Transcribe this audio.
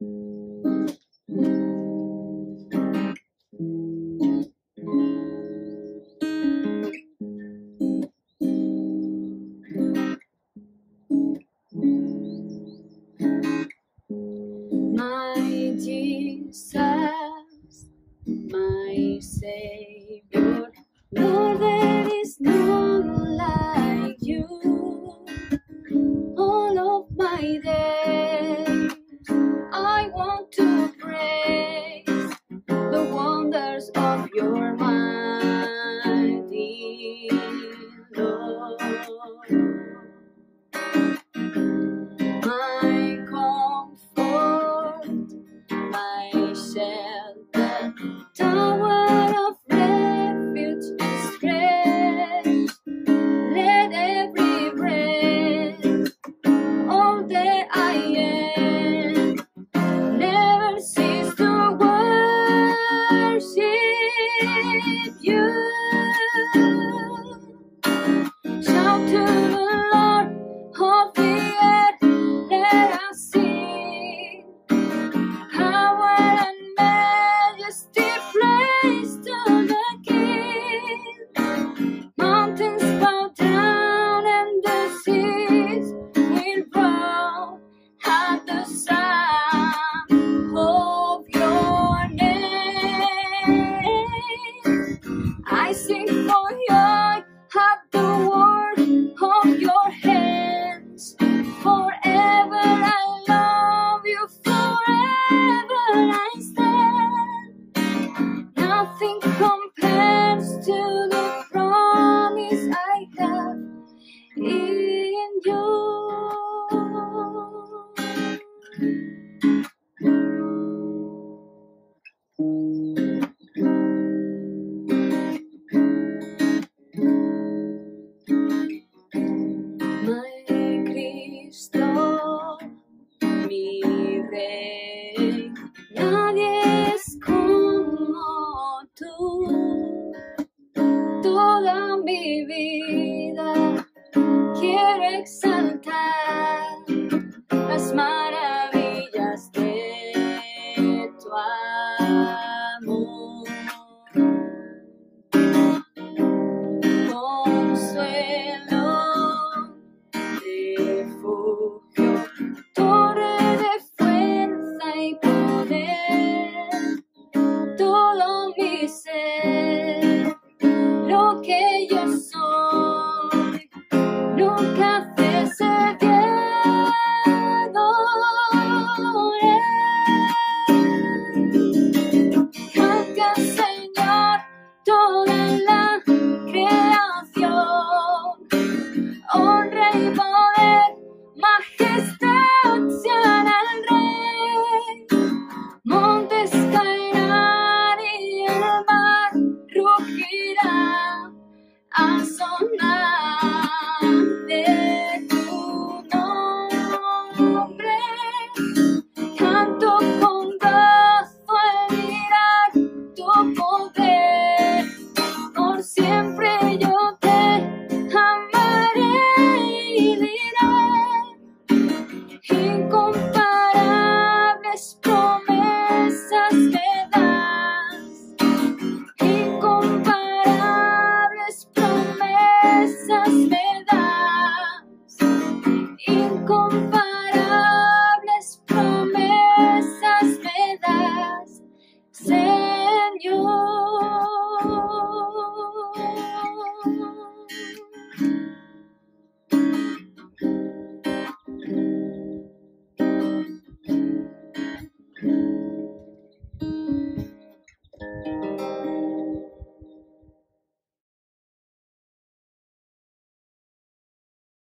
My Jesus, my Savior, Lord, there is none like you. All of my days I want to praise the wonders of your mighty Lord. Mi vida quiero exaltar las maravillas de tu amor. Consuelo, refugio, torre de fuerza y poder, todo mi ser, lo que yo soy, nunca te serviré. Canta, Señor, toda la creación, honra y poder, majestad sean al Rey. Montes caerán y el mar rugirá al sonar de tu nombre. Canto con gozo al mirar tu poder por siempre.